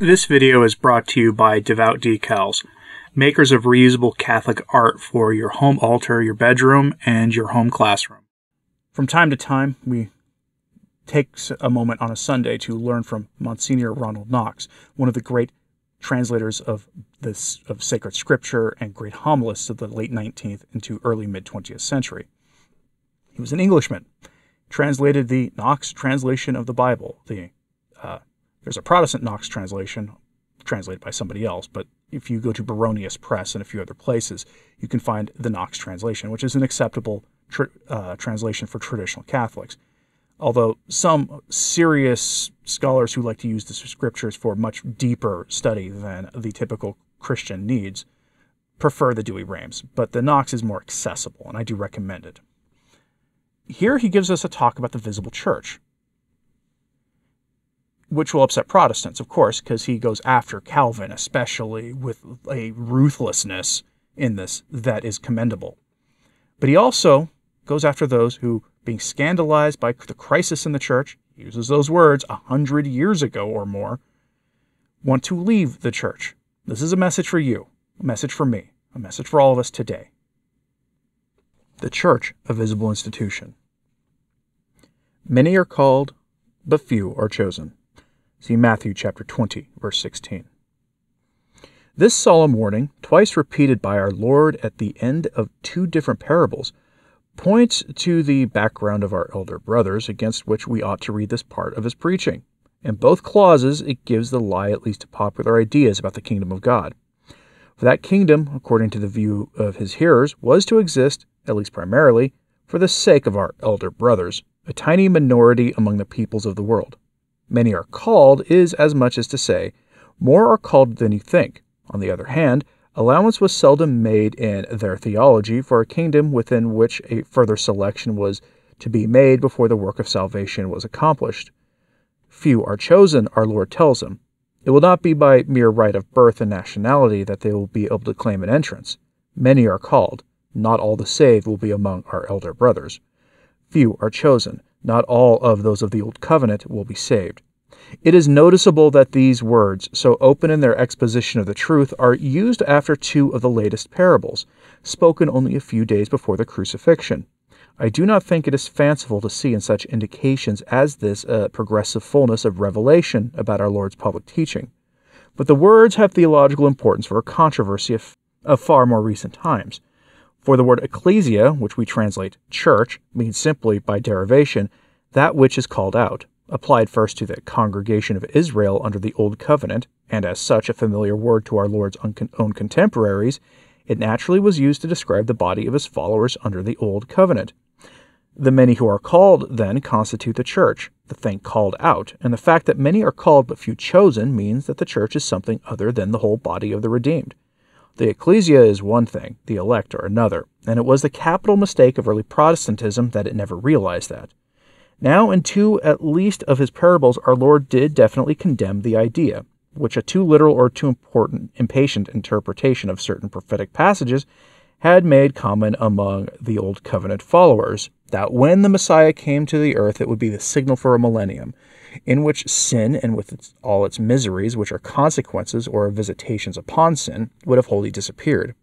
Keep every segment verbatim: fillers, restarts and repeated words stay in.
This video is brought to you by Devout Decals, makers of reusable Catholic art for your home altar, your bedroom, and your home classroom. From time to time, we take a moment on a Sunday to learn from Monsignor Ronald Knox, one of the great translators of this of sacred scripture and great homilists of the late nineteenth into early mid-twentieth century. He was an Englishman, translated the Knox translation of the Bible. The uh, there's a Protestant Knox translation, translated by somebody else, but if you go to Baronius Press and a few other places, you can find the Knox translation, which is an acceptable tr uh, translation for traditional Catholics. Although some serious scholars who like to use the scriptures for much deeper study than the typical Christian needs prefer the Douay-Rheims, but the Knox is more accessible, and I do recommend it. Here he gives us a talk about the visible church, which will upset Protestants, of course, because he goes after Calvin, especially, with a ruthlessness in this that is commendable. But he also goes after those who, being scandalized by the crisis in the church, uses those words a hundred years ago or more, want to leave the church. This is a message for you, a message for me, a message for all of us today. The church, a visible institution. Many are called, but few are chosen. See Matthew chapter twenty, verse sixteen. This solemn warning, twice repeated by our Lord at the end of two different parables, points to the background of our elder brothers, against which we ought to read this part of his preaching. In both clauses, it gives the lie at least to popular ideas about the kingdom of God. For that kingdom, according to the view of his hearers, was to exist, at least primarily, for the sake of our elder brothers, a tiny minority among the peoples of the world. Many are called is as much as to say, more are called than you think. On the other hand, allowance was seldom made in their theology for a kingdom within which a further selection was to be made before the work of salvation was accomplished. Few are chosen, our Lord tells him. It will not be by mere right of birth and nationality that they will be able to claim an entrance. Many are called. Not all the saved will be among our elder brothers. Few are chosen. Not all of those of the Old Covenant will be saved. It is noticeable that these words, so open in their exposition of the truth, are used after two of the latest parables, spoken only a few days before the crucifixion. I do not think it is fanciful to see in such indications as this a progressive fullness of revelation about our Lord's public teaching. But the words have theological importance for a controversy of, of far more recent times. For the word ecclesia, which we translate church, means simply, by derivation, that which is called out, applied first to the congregation of Israel under the Old Covenant, and as such a familiar word to our Lord's own contemporaries, it naturally was used to describe the body of his followers under the Old Covenant. The many who are called, then, constitute the church, the thing called out, and the fact that many are called but few chosen means that the church is something other than the whole body of the redeemed. The ecclesia is one thing, the elect are another, and it was the capital mistake of early Protestantism that it never realized that. Now, in two at least of his parables, our Lord did definitely condemn the idea, which a too literal or too important, impatient interpretation of certain prophetic passages had made common among the Old Covenant followers, that when the Messiah came to the earth, it would be the signal for a millennium, in which sin, and with its, all its miseries, which are consequences or visitations upon sin, would have wholly disappeared.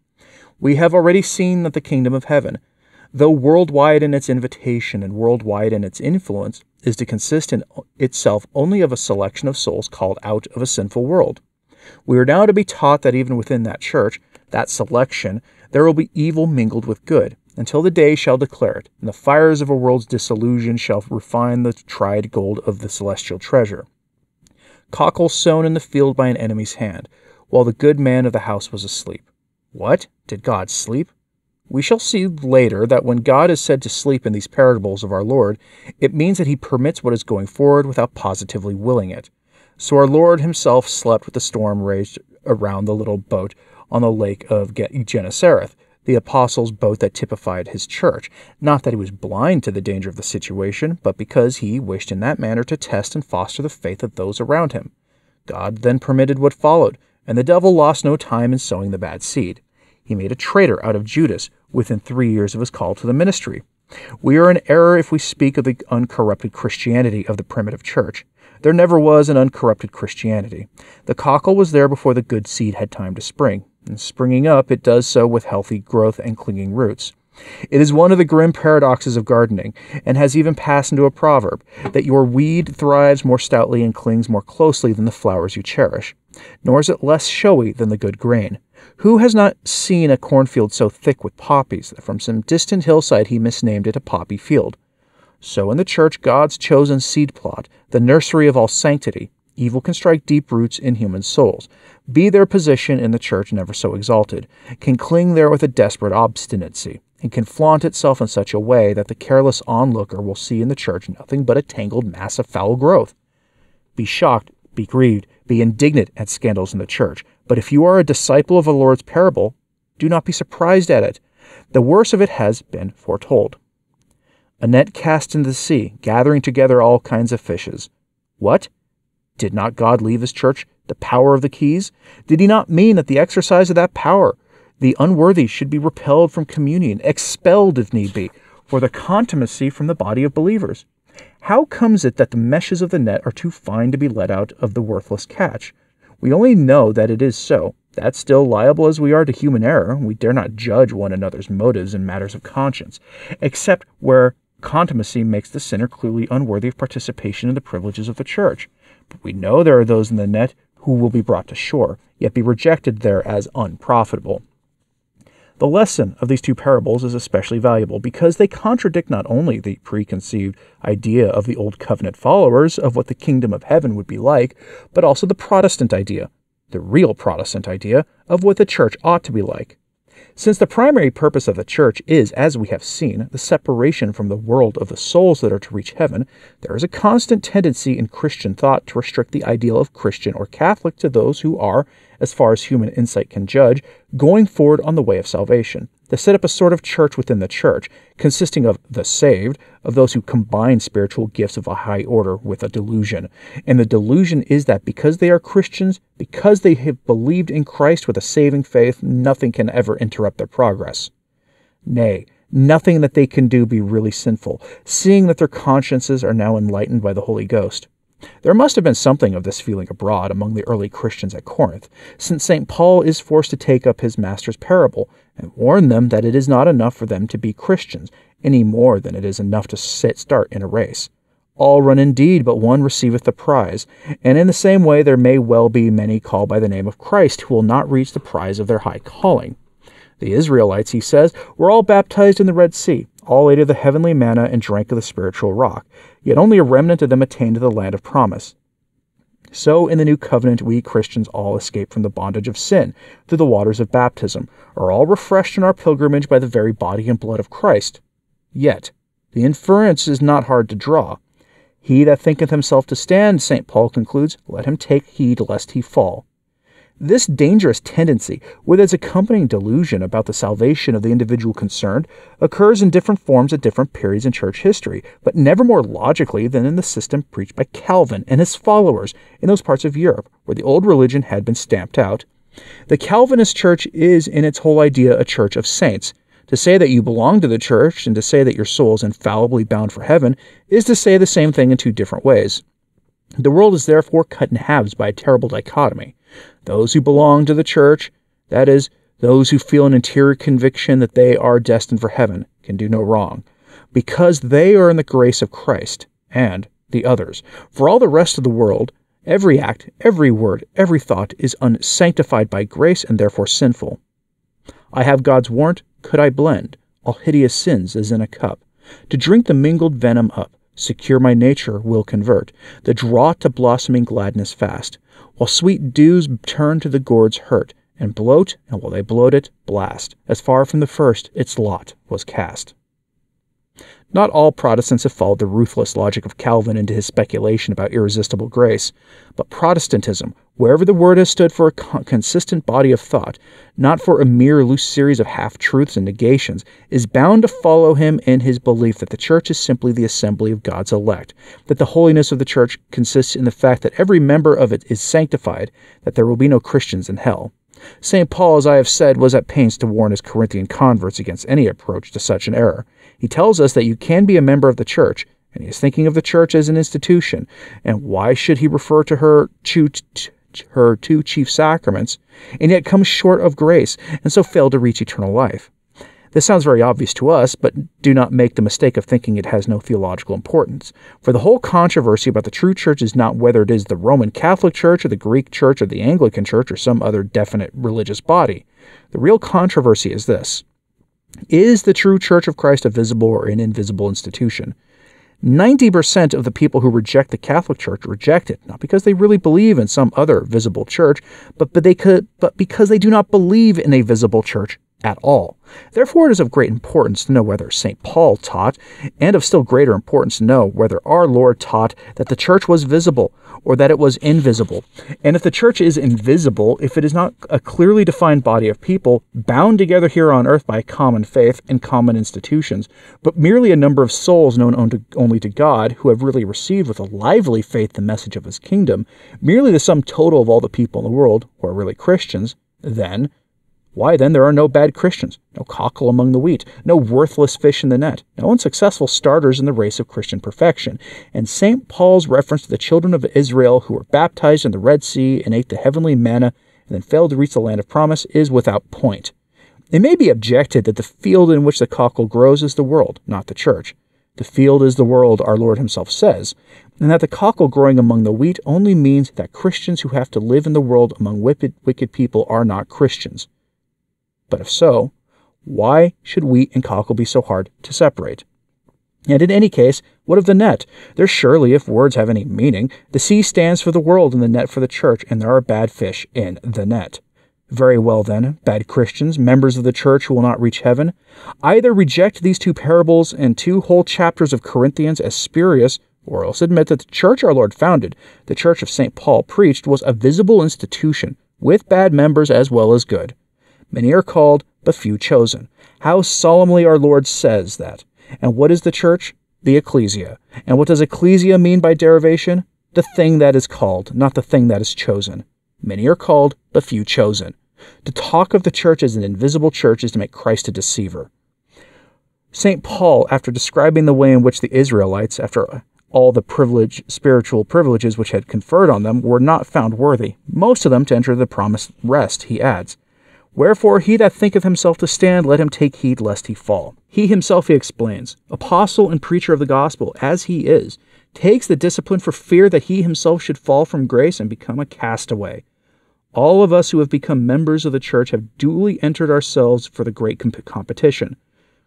We have already seen that the kingdom of heaven, though worldwide in its invitation and worldwide in its influence, is to consist in itself only of a selection of souls called out of a sinful world. We are now to be taught that even within that church, that selection, there will be evil mingled with good, until the day shall declare it, and the fires of a world's disillusion shall refine the tried gold of the celestial treasure. Cockle sown in the field by an enemy's hand, while the good man of the house was asleep. What? Did God sleep? We shall see later that when God is said to sleep in these parables of our Lord, it means that he permits what is going forward without positively willing it. So our Lord himself slept with the storm raged around the little boat on the lake of Gennesareth, the apostles' boat that typified his church, not that he was blind to the danger of the situation, but because he wished in that manner to test and foster the faith of those around him. God then permitted what followed, and the devil lost no time in sowing the bad seed. He made a traitor out of Judas within three years of his call to the ministry. We are in error if we speak of the uncorrupted Christianity of the primitive church. There never was an uncorrupted Christianity. The cockle was there before the good seed had time to spring, and springing up, it does so with healthy growth and clinging roots. It is one of the grim paradoxes of gardening, and has even passed into a proverb, that your weed thrives more stoutly and clings more closely than the flowers you cherish, nor is it less showy than the good grain. Who has not seen a cornfield so thick with poppies that from some distant hillside he misnamed it a poppy field? So in the church, God's chosen seed plot, the nursery of all sanctity, evil can strike deep roots in human souls, be their position in the church never so exalted, can cling there with a desperate obstinacy, and can flaunt itself in such a way that the careless onlooker will see in the church nothing but a tangled mass of foul growth. Be shocked, be grieved, be indignant at scandals in the church, but if you are a disciple of the Lord's parable, do not be surprised at it. The worst of it has been foretold. A net cast into the sea, gathering together all kinds of fishes. What? Did not God leave his church the power of the keys? Did he not mean that the exercise of that power, the unworthy should be repelled from communion, expelled if need be, for the contumacy from the body of believers? How comes it that the meshes of the net are too fine to be let out of the worthless catch? We only know that it is so. That still, liable as we are to human error, we dare not judge one another's motives in matters of conscience, except where contumacy makes the sinner clearly unworthy of participation in the privileges of the church. But we know there are those in the net who will be brought to shore, yet be rejected there as unprofitable. The lesson of these two parables is especially valuable because they contradict not only the preconceived idea of the Old Covenant followers of what the kingdom of heaven would be like, but also the Protestant idea, the real Protestant idea, of what the church ought to be like. Since the primary purpose of the church is, as we have seen, the separation from the world of the souls that are to reach heaven, there is a constant tendency in Christian thought to restrict the ideal of Christian or Catholic to those who are, as far as human insight can judge, going forward on the way of salvation. They set up a sort of church within the church, consisting of the saved, of those who combine spiritual gifts of a high order with a delusion. And the delusion is that because they are Christians, because they have believed in Christ with a saving faith, nothing can ever interrupt their progress. Nay, nothing that they can do be really sinful, seeing that their consciences are now enlightened by the Holy Ghost. There must have been something of this feeling abroad among the early Christians at Corinth, since Saint Paul is forced to take up his master's parable and warn them that it is not enough for them to be Christians, any more than it is enough to sit start in a race. All run indeed, but one receiveth the prize, and in the same way there may well be many called by the name of Christ who will not reach the prize of their high calling. The Israelites, he says, were all baptized in the Red Sea, all ate of the heavenly manna and drank of the spiritual rock, yet only a remnant of them attained to the land of promise. So in the New Covenant we Christians all escape from the bondage of sin through the waters of baptism, are all refreshed in our pilgrimage by the very body and blood of Christ. Yet the inference is not hard to draw. He that thinketh himself to stand, Saint Paul concludes, let him take heed lest he fall. This dangerous tendency, with its accompanying delusion about the salvation of the individual concerned, occurs in different forms at different periods in church history, but never more logically than in the system preached by Calvin and his followers in those parts of Europe where the old religion had been stamped out. The Calvinist church is in its whole idea a church of saints. To say that you belong to the church and to say that your soul is infallibly bound for heaven is to say the same thing in two different ways. The world is therefore cut in halves by a terrible dichotomy. Those who belong to the church, that is, those who feel an interior conviction that they are destined for heaven, can do no wrong, because they are in the grace of Christ, and the others. For all the rest of the world, every act, every word, every thought is unsanctified by grace and therefore sinful. I have God's warrant, could I blend all hideous sins as in a cup, to drink the mingled venom up, secure my nature will convert, the draught to blossoming gladness fast, while sweet dews turn to the gourd's hurt, and bloat, and while they bloat it, blast, as far from the first its lot was cast. Not all Protestants have followed the ruthless logic of Calvin into his speculation about irresistible grace, but Protestantism, wherever the word has stood for a consistent body of thought, not for a mere loose series of half-truths and negations, is bound to follow him in his belief that the church is simply the assembly of God's elect, that the holiness of the church consists in the fact that every member of it is sanctified, that there will be no Christians in hell. Saint Paul, as I have said, was at pains to warn his Corinthian converts against any approach to such an error. He tells us that you can be a member of the church, and he is thinking of the church as an institution, and why should he refer to her to her two chief sacraments, and yet come short of grace, and so fail to reach eternal life? This sounds very obvious to us, but do not make the mistake of thinking it has no theological importance. For the whole controversy about the true church is not whether it is the Roman Catholic Church or the Greek Church or the Anglican Church or some other definite religious body. The real controversy is this. Is the true Church of Christ a visible or an invisible institution? ninety percent of the people who reject the Catholic Church reject it, not because they really believe in some other visible church, but, but, they could, but because they do not believe in a visible church at all. Therefore, it is of great importance to know whether Saint Paul taught, and of still greater importance to know whether our Lord taught that the church was visible or that it was invisible. And if the church is invisible, if it is not a clearly defined body of people bound together here on earth by common faith and common institutions, but merely a number of souls known only to God who have really received with a lively faith the message of his kingdom, merely the sum total of all the people in the world who are really Christians, then Why, then, there are no bad Christians, no cockle among the wheat, no worthless fish in the net, no unsuccessful starters in the race of Christian perfection. And Saint Paul's reference to the children of Israel who were baptized in the Red Sea and ate the heavenly manna and then failed to reach the land of promise is without point. It may be objected that the field in which the cockle grows is the world, not the church. The field is the world, our Lord himself says, and that the cockle growing among the wheat only means that Christians who have to live in the world among wicked, wicked people are not Christians. But if so, why should wheat and cockle be so hard to separate? And in any case, what of the net? There surely, if words have any meaning, the sea stands for the world and the net for the church, and there are bad fish in the net. Very well then, bad Christians, members of the church who will not reach heaven, either reject these two parables and two whole chapters of Corinthians as spurious, or else admit that the church our Lord founded, the church of Saint Paul preached, was a visible institution, with bad members as well as good. Many are called, but few chosen. How solemnly our Lord says that. And what is the church? The ecclesia. And what does ecclesia mean by derivation? The thing that is called, not the thing that is chosen. Many are called, but few chosen. To talk of the church as an invisible church is to make Christ a deceiver. Saint Paul, after describing the way in which the Israelites, after all the privilege, spiritual privileges which had conferred on them, were not found worthy, most of them to enter the promised rest, he adds, "Wherefore he that thinketh himself to stand, let him take heed lest he fall." He himself, he explains, apostle and preacher of the gospel, as he is, takes the discipline for fear that he himself should fall from grace and become a castaway. All of us who have become members of the church have duly entered ourselves for the great comp competition.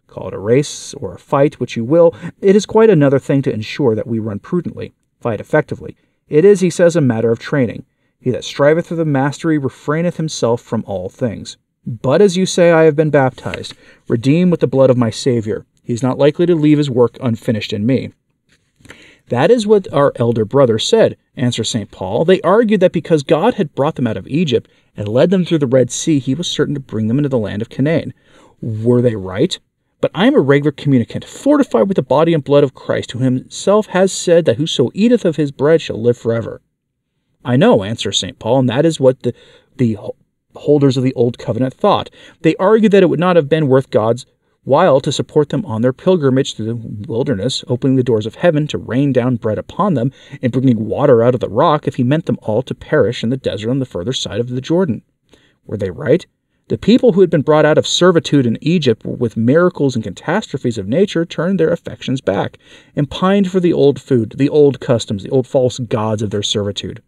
Call it a race or a fight, which you will, it is quite another thing to ensure that we run prudently, fight effectively. It is, he says, a matter of training. He that striveth for the mastery refraineth himself from all things. But as you say, I have been baptized, redeemed with the blood of my Savior. He is not likely to leave his work unfinished in me. That is what our elder brother said, answers Saint Paul. They argued that because God had brought them out of Egypt and led them through the Red Sea, he was certain to bring them into the land of Canaan. Were they right? But I am a regular communicant, fortified with the body and blood of Christ, who himself has said that whoso eateth of his bread shall live forever. I know, answers Saint Paul, and that is what the, the holders of the Old Covenant thought. They argued that it would not have been worth God's while to support them on their pilgrimage through the wilderness, opening the doors of heaven to rain down bread upon them, and bringing water out of the rock if he meant them all to perish in the desert on the further side of the Jordan. Were they right? The people who had been brought out of servitude in Egypt with miracles and catastrophes of nature turned their affections back, and pined for the old food, the old customs, the old false gods of their servitude.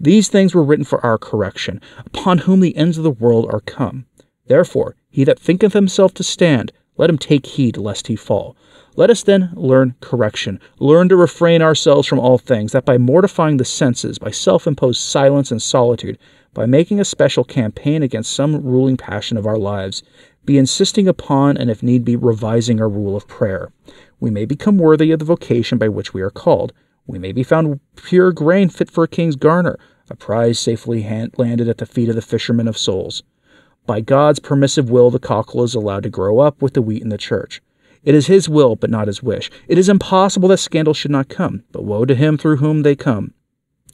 These things were written for our correction, upon whom the ends of the world are come. Therefore, he that thinketh himself to stand, let him take heed lest he fall. Let us then learn correction, learn to refrain ourselves from all things, that by mortifying the senses, by self-imposed silence and solitude, by making a special campaign against some ruling passion of our lives, be insisting upon and if need be revising our rule of prayer, we may become worthy of the vocation by which we are called. We may be found pure grain fit for a king's garner, a prize safely hand landed at the feet of the fishermen of souls. By God's permissive will, the cockle is allowed to grow up with the wheat in the church. It is his will, but not his wish. It is impossible that scandal should not come, but woe to him through whom they come.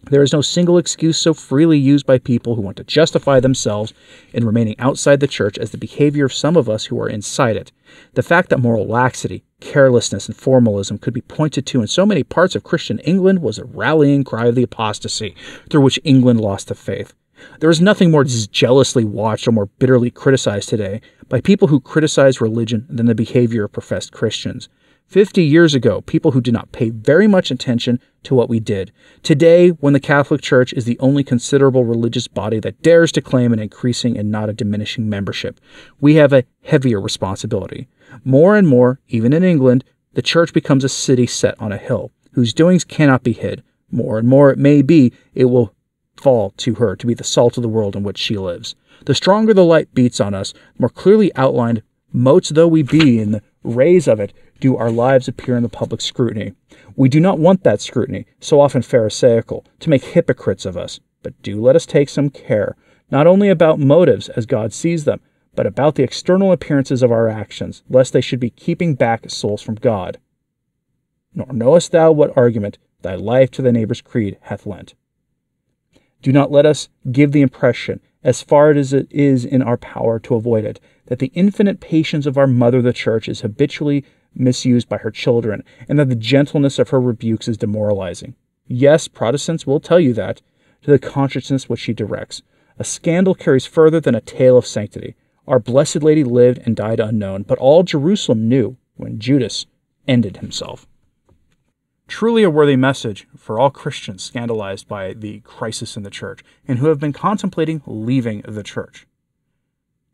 There is no single excuse so freely used by people who want to justify themselves in remaining outside the church as the behavior of some of us who are inside it. The fact that moral laxity, carelessness, and formalism could be pointed to in so many parts of Christian England was a rallying cry of the apostasy through which England lost the faith. There is nothing more jealously watched or more bitterly criticized today by people who criticize religion than the behavior of professed Christians. Fifty years ago, people who did not pay very much attention to what we did. Today, when the Catholic Church is the only considerable religious body that dares to claim an increasing and not a diminishing membership, we have a heavier responsibility. More and more, even in England, the Church becomes a city set on a hill, whose doings cannot be hid. More and more, it may be, it will fall to her to be the salt of the world in which she lives. The stronger the light beats on us, the more clearly outlined motes though we be in the rays of it, do our lives appear in the public scrutiny. We do not want that scrutiny, so often pharisaical, to make hypocrites of us, but do let us take some care, not only about motives as God sees them, but about the external appearances of our actions, lest they should be keeping back souls from God. Nor knowest thou what argument thy life to thy neighbor's creed hath lent. Do not let us give the impression, as far as it is in our power to avoid it, that the infinite patience of our mother the Church is habitually misused by her children, and that the gentleness of her rebukes is demoralizing. Yes, Protestants will tell you that, to the consciousness which she directs. A scandal carries further than a tale of sanctity. Our Blessed Lady lived and died unknown, but all Jerusalem knew when Judas ended himself. Truly a worthy message for all Christians scandalized by the crisis in the Church, and who have been contemplating leaving the Church.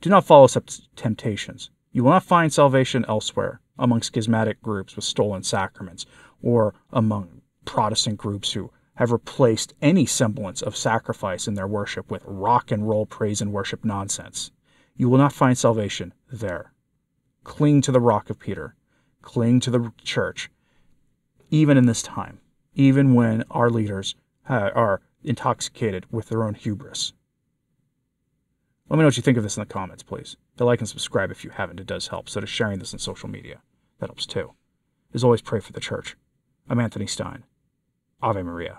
Do not follow such temptations. You will not find salvation elsewhere, among schismatic groups with stolen sacraments, or among Protestant groups who have replaced any semblance of sacrifice in their worship with rock and roll praise and worship nonsense. You will not find salvation there. Cling to the rock of Peter. Cling to the Church, even in this time, even when our leaders are intoxicated with their own hubris. Let me know what you think of this in the comments, please. To like and subscribe if you haven't, it does help. So does sharing this on social media. That helps too. As always, pray for the Church. I'm Anthony Stine. Ave Maria.